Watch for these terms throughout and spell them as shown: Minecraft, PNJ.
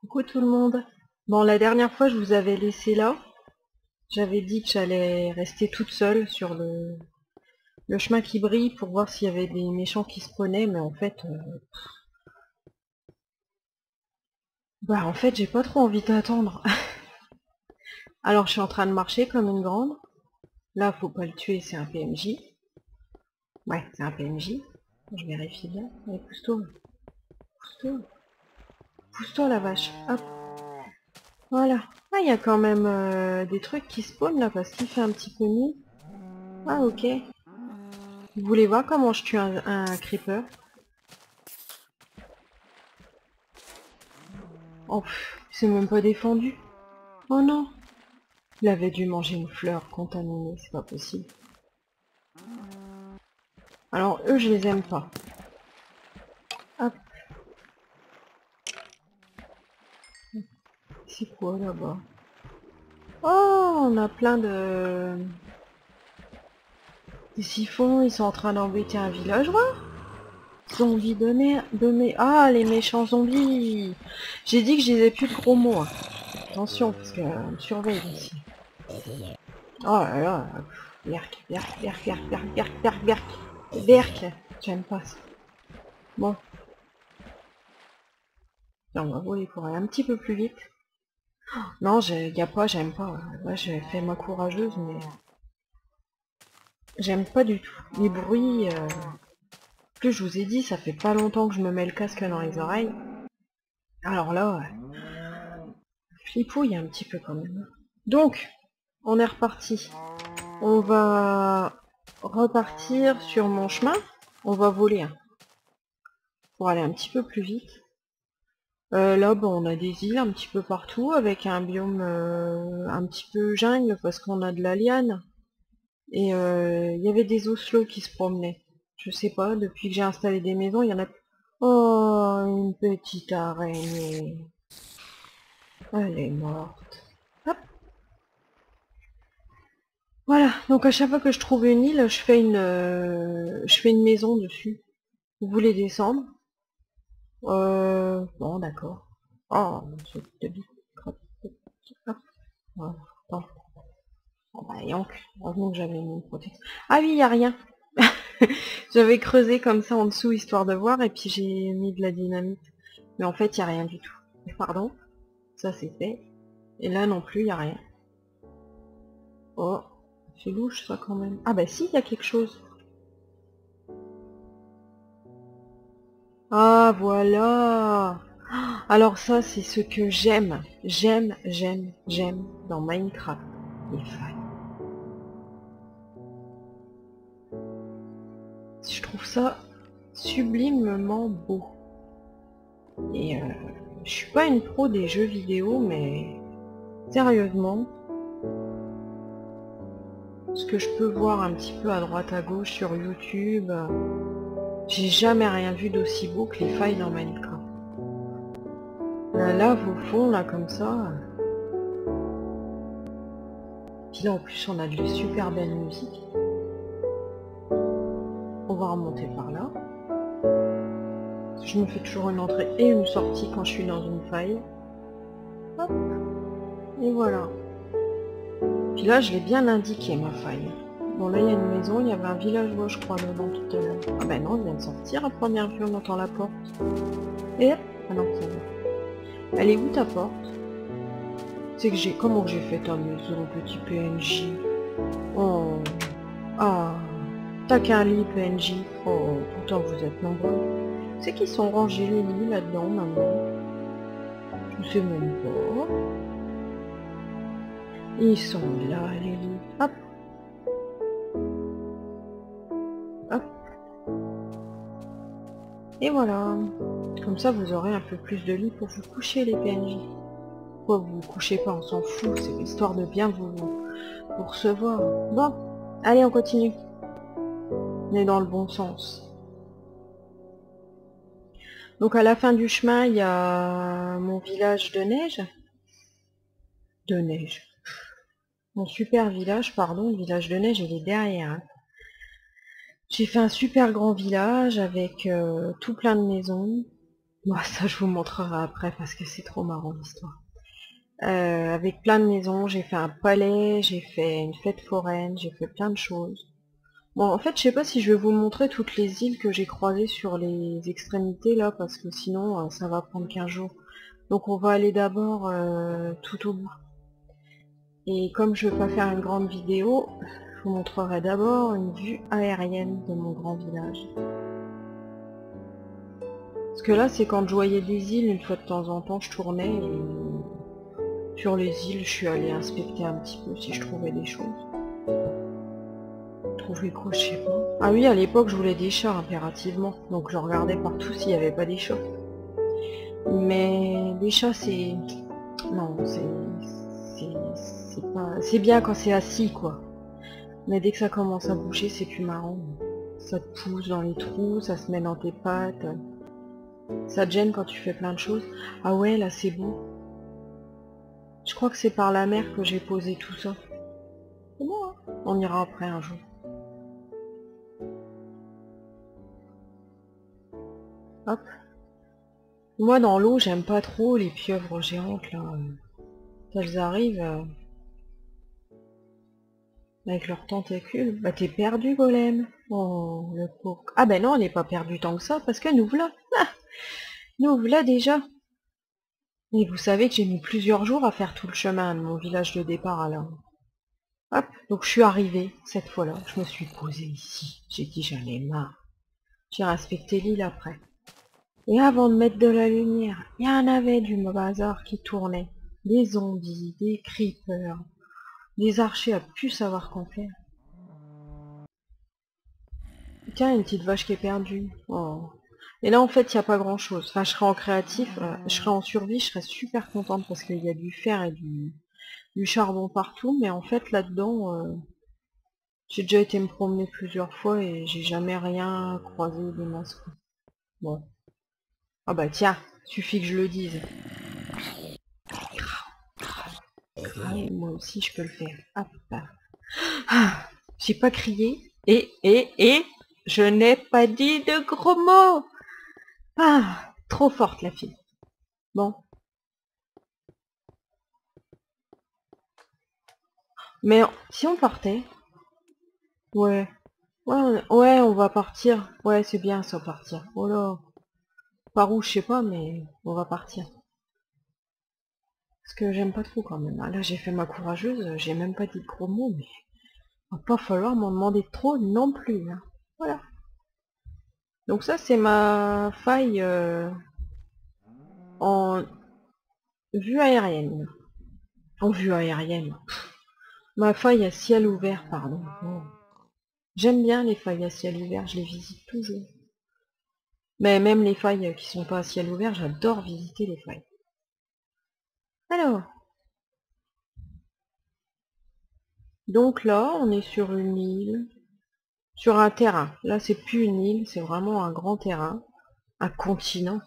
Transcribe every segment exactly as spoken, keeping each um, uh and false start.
Coucou tout le monde. Bon, la dernière fois je vous avais laissé là. J'avais dit que j'allais rester toute seule sur le, le chemin qui brille pour voir s'il y avait des méchants qui se prenaient, mais en fait... Euh... Bah en fait j'ai pas trop envie d'attendre. Alors je suis en train de marcher comme une grande. Là faut pas le tuer, c'est un P M J. Ouais, c'est un P M J. Je vérifie bien. Allez, pousse-toi. Pousse-toi. Pousse-toi la vache. Hop. Voilà. Ah, il y a quand même euh, des trucs qui spawnent là parce qu'il fait un petit peu nuit. Ah, ok. Vous voulez voir comment je tue un, un creeper? Oh, c'est même pas défendu. Oh non. Il avait dû manger une fleur contaminée, c'est pas possible. Alors, eux, je les aime pas. Hop. C'est quoi là-bas? Oh, on a plein de... Des siphons, ils sont en train d'embêter un village, voilà. Zombies de mer... de mer... Ah, les méchants zombies! J'ai dit que je les ai plus de gros mots. Hein. Attention, parce qu'on euh, me surveille ici. Oh là là... Berk, berk, berk, berk, berk, berk, berk, berk. Berk, j'aime pas ça. Bon. Non, on va voler pour aller un petit peu plus vite. Oh, non, il n'y a pas, j'aime pas. Moi, j'ai fait ma courageuse, mais... J'aime pas du tout. Les bruits... Euh... Plus je vous ai dit, ça fait pas longtemps que je me mets le casque dans les oreilles. Alors là... Euh... Flipouille un petit peu quand même. Donc, on est reparti. On va... repartir sur mon chemin, on va voler hein, pour aller un petit peu plus vite. Euh, là, bon, on a des îles un petit peu partout avec un biome euh, un petit peu jungle parce qu'on a de la liane. Et il euh, y avait des oslots qui se promenaient. Je sais pas, depuis que j'ai installé des maisons, il y en a... Oh, une petite araignée. Elle est morte. Voilà, donc à chaque fois que je trouve une île, je fais une, euh, je fais une maison dessus. Vous voulez descendre? Euh... Bon, d'accord. Oh, c'est de bite. Voilà, attends. Oh bah, yank. Heureusement que j'avais une protection. Ah oui, il n'y a rien. J'avais creusé comme ça en dessous, histoire de voir, et puis j'ai mis de la dynamite. Mais en fait, il n'y a rien du tout. Pardon. Ça, c'est fait. Et là non plus, il n'y a rien. Oh. C'est louche ça quand même. Ah bah si, il y a quelque chose. Ah voilà. Alors ça c'est ce que j'aime. J'aime, j'aime, j'aime dans Minecraft. Les failles. Je trouve ça sublimement beau. Et euh, je suis pas une pro des jeux vidéo mais sérieusement... Ce que je peux voir un petit peu à droite à gauche sur YouTube, j'ai jamais rien vu d'aussi beau que les failles dans Minecraft. La lave au fond là comme ça. Puis là en plus on a de super belles musiques. On va remonter par là. Je me fais toujours une entrée et une sortie quand je suis dans une faille. Hop. Et voilà. Puis là, je l'ai bien indiqué, ma faille. Bon, là, il y a une maison, il y avait un villageois, je crois, dedans tout à l'heure. Ah ben non, il vient de sortir, à première vue, on entend la porte. Et... Ah non, ça va. Elle est où, ta porte? C'est que j'ai... Comment j'ai fait ta maison, petit P N J? Oh... Ah... T'as qu'un lit, P N J. Oh, pourtant, vous êtes nombreux. C'est qu'ils sont rangés, les lits, là-dedans, maintenant. Je sais même pas... Ils sont là, les lits. Hop. Hop. Et voilà. Comme ça, vous aurez un peu plus de lits pour vous coucher, les P N J. Pourquoi vous vous couchez pas? On s'en fout. C'est histoire de bien vous, vous recevoir. Bon. Allez, on continue. On est dans le bon sens. Donc, à la fin du chemin, il y a mon village de neige. De neige. Mon super village, pardon, le village de neige, il est derrière. J'ai fait un super grand village avec euh, tout plein de maisons. Moi, ça je vous montrerai après parce que c'est trop marrant l'histoire. Euh, avec plein de maisons, j'ai fait un palais, j'ai fait une fête foraine, j'ai fait plein de choses. Bon, en fait, je sais pas si je vais vous montrer toutes les îles que j'ai croisées sur les extrémités là, parce que sinon, euh, ça va prendre quinze jours. Donc on va aller d'abord euh, tout au bout. Et comme je veux pas faire une grande vidéo, je vous montrerai d'abord une vue aérienne de mon grand village. Parce que là, c'est quand je voyais les îles, une fois de temps en temps, je tournais et... Sur les îles, je suis allée inspecter un petit peu si je trouvais des choses. Trouver quoi, je sais pas. Ah oui, à l'époque, je voulais des chats impérativement. Donc je regardais partout s'il n'y avait pas des chats. Mais les chats, c'est... Non, c'est... C'est pas... C'est bien quand c'est assis, quoi. Mais dès que ça commence à bouger, c'est plus marrant. Ça te pousse dans les trous, ça se met dans tes pattes. Ça te gêne quand tu fais plein de choses. Ah ouais, là, c'est beau. Je crois que c'est par la mer que j'ai posé tout ça. C'est bon, hein ? On ira après un jour. Hop. Moi, dans l'eau, j'aime pas trop les pieuvres géantes, là. Quand elles arrivent... Euh... Avec leurs tentacules. Bah, t'es perdu, golem. Oh, le pauvre... Ah ben non, on n'est pas perdu tant que ça, parce que nous voilà. Ah, nous voilà déjà. Et vous savez que j'ai mis plusieurs jours à faire tout le chemin de mon village de départ à là. Hop, donc je suis arrivée, cette fois-là. Je me suis posée ici. J'ai dit j'en ai marre. J'ai respecté l'île après. Et avant de mettre de la lumière, il y en avait du bazar qui tournait. Des zombies, des creepers, des archers à plus savoir qu'en faire. Tiens, une petite vache qui est perdue. Oh. Et là en fait il n'y a pas grand chose. Enfin je serai en créatif, euh, je serai en survie, je serai super contente parce qu'il y a du fer et du, du charbon partout, mais en fait là-dedans euh, j'ai déjà été me promener plusieurs fois et j'ai jamais rien croisé de masque. Bon. Ah bah tiens, suffit que je le dise. Et moi aussi je peux le faire. Hop. Ah, j'ai pas crié. Et, et, et, je n'ai pas dit de gros mots. Ah, trop forte la fille. Bon. Mais si on partait... Ouais. Ouais, on, ouais, on va partir. Ouais, c'est bien ça, partir. Oh là. Par où, je sais pas, mais on va partir. Parce que j'aime pas trop quand même. Là, j'ai fait ma courageuse. J'ai même pas dit de gros mots, mais... Il va pas falloir m'en demander trop non plus. Hein. Voilà. Donc ça c'est ma faille euh, en vue aérienne. En vue aérienne. Pff. Ma faille à ciel ouvert, pardon. Oh. J'aime bien les failles à ciel ouvert, je les visite toujours. Mais même les failles qui sont pas à ciel ouvert, j'adore visiter les failles. Alors. Donc là, on est sur une île. Sur un terrain. Là, c'est plus une île, c'est vraiment un grand terrain. Un continent.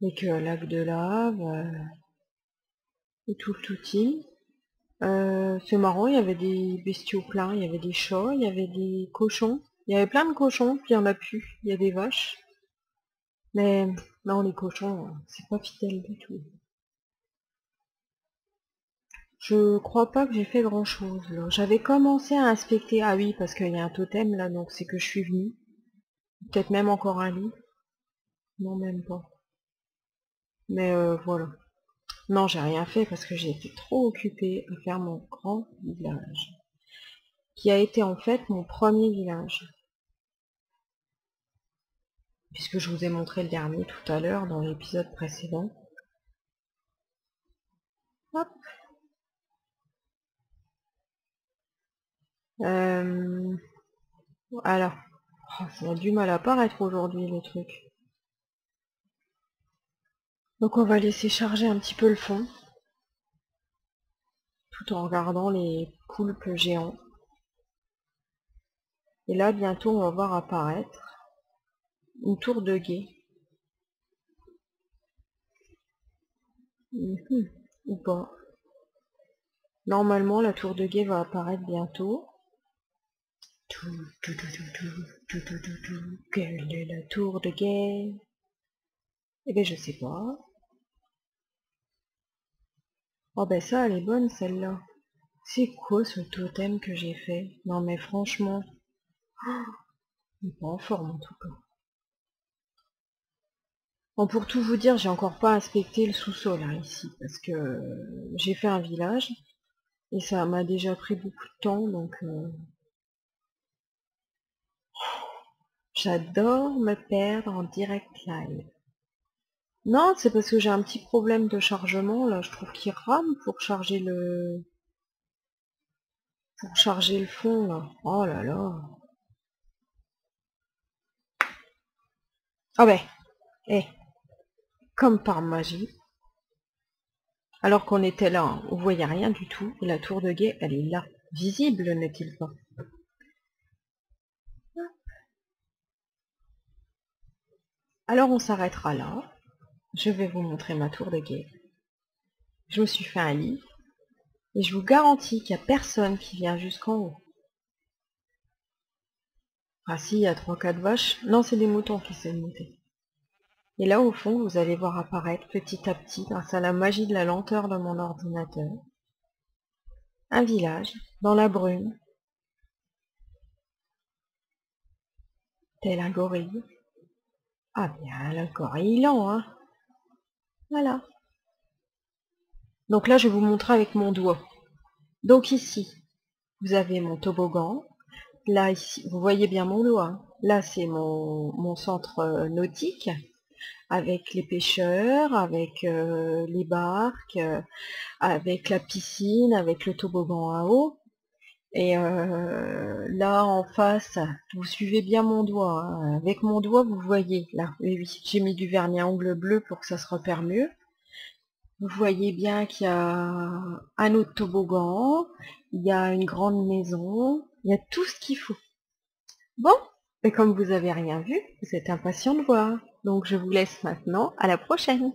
Avec euh, lac de lave. Euh, et tout le touti. Euh, c'est marrant, il y avait des bestiaux pleins, il y avait des chats, il y avait des cochons. Il y avait plein de cochons, puis il n'y en a plus. Il y a des vaches. Mais non, les cochons, c'est pas fidèle du tout. Je crois pas que j'ai fait grand chose là. J'avais commencé à inspecter. Ah oui, parce qu'il y a un totem là, donc c'est que je suis venue. Peut-être même encore un lit. Non, même pas. Mais euh, voilà. Non, j'ai rien fait parce que j'ai été trop occupée à faire mon grand village. Qui a été en fait mon premier village. Puisque je vous ai montré le dernier tout à l'heure dans l'épisode précédent. Hop. Euh... Voilà. Oh, ça a du mal à apparaître aujourd'hui le truc. Donc on va laisser charger un petit peu le fond. Tout en regardant les poulpes géants. Et là bientôt on va voir apparaître une tour de guet. Mmh. Ou pas. Normalement la tour de guet va apparaître bientôt. Quelle est la tour de guet? Eh ben je sais pas. Oh ben ça, elle est bonne celle-là. C'est quoi ce totem que j'ai fait? Non mais franchement... Oh, il est pas en forme en tout cas. Bon, pour tout vous dire, j'ai encore pas inspecté le sous-sol hein, ici, parce que euh, j'ai fait un village, et ça m'a déjà pris beaucoup de temps, donc... Euh... J'adore me perdre en direct live. Non, c'est parce que j'ai un petit problème de chargement, là, je trouve qu'il rame pour charger le... Pour charger le fond, là. Oh là là. Ah ben, eh, comme par magie. Alors qu'on était là, hein, on voyait rien du tout, et la tour de guet, elle est là. Visible, n'est-il pas? Alors on s'arrêtera là. Je vais vous montrer ma tour de guet. Je me suis fait un lit. Et je vous garantis qu'il n'y a personne qui vient jusqu'en haut. Ah si, il y a trois quatre vaches. Non, c'est des moutons qui essaient de monter. Et là, au fond, vous allez voir apparaître petit à petit, grâce à la magie de la lenteur de mon ordinateur, un village dans la brume. Tel un gorille. Ah bien, le gorille lent, hein. Voilà. Donc là, je vais vous montrer avec mon doigt. Donc ici, vous avez mon toboggan. Là, ici, vous voyez bien mon doigt. Hein. Là, c'est mon, mon centre nautique, avec les pêcheurs, avec euh, les barques, euh, avec la piscine, avec le toboggan à eau. Et euh, là, en face, vous suivez bien mon doigt. Hein. Avec mon doigt, vous voyez, là, oui, oui, j'ai mis du vernis à ongles bleus pour que ça se repère mieux. Vous voyez bien qu'il y a un autre toboggan, il y a une grande maison, il y a tout ce qu'il faut. Bon, et comme vous n'avez rien vu, vous êtes impatient de voir. Donc je vous laisse maintenant, à la prochaine.